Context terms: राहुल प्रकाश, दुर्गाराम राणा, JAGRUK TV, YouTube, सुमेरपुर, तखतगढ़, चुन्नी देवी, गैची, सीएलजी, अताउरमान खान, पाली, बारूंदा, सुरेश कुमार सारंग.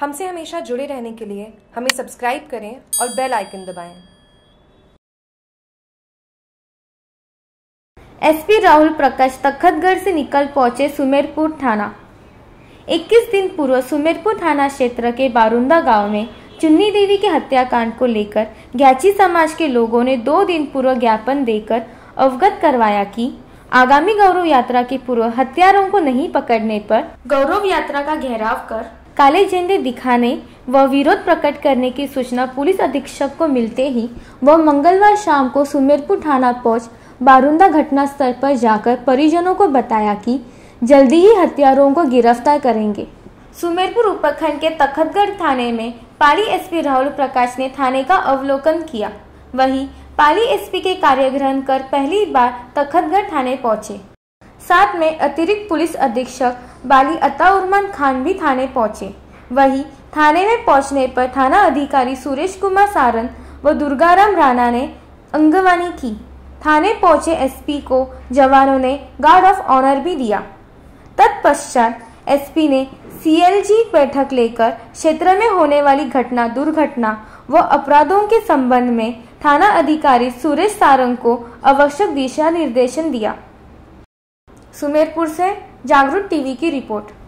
हमसे हमेशा जुड़े रहने के लिए हमें सब्सक्राइब करें और बेल आइकन दबाएं। एसपी राहुल प्रकाश तखतगढ़ से निकल पहुंचे सुमेरपुर थाना। 21 दिन पूर्व सुमेरपुर थाना क्षेत्र के बारूंदा गांव में चुन्नी देवी के हत्याकांड को लेकर गैची समाज के लोगों ने 2 दिन पूर्व ज्ञापन देकर अवगत करवाया कि आगामी गौरव यात्रा के पूर्व हत्यारों को नहीं पकड़ने पर गौरव यात्रा का घेराव कर काले झंडे दिखाने व विरोध प्रकट करने की सूचना पुलिस अधीक्षक को मिलते ही वह मंगलवार शाम को सुमेरपुर थाना पहुंच बारूंदा घटनास्थल पर जाकर परिजनों को बताया कि जल्दी ही हत्यारों को गिरफ्तार करेंगे। सुमेरपुर उपखंड के तखतगढ़ थाने में पाली एसपी राहुल प्रकाश ने थाने का अवलोकन किया। वहीं पाली एसपी के कार्यग्रहण कर पहली बार तखतगढ़ थाने पहुंचे। साथ में अतिरिक्त पुलिस अधीक्षक बाली अताउरमान खान भी थाने पहुंचे। वहीं थाने में पहुंचने पर थाना अधिकारी सुरेश कुमार सारंग व दुर्गाराम राणा ने अंगवानी की। थाने पहुंचे एसपी को जवानों ने गार्ड ऑफ ऑनर भी दिया। तत्पश्चात एसपी ने सीएलजी बैठक लेकर क्षेत्र में होने वाली घटना दुर्घटना व अपराधों के संबंध में थाना अधिकारी सुरेश सारंग को आवश्यक दिशा निर्देशन दिया। सुमेरपुर से जागरूक टीवी की रिपोर्ट।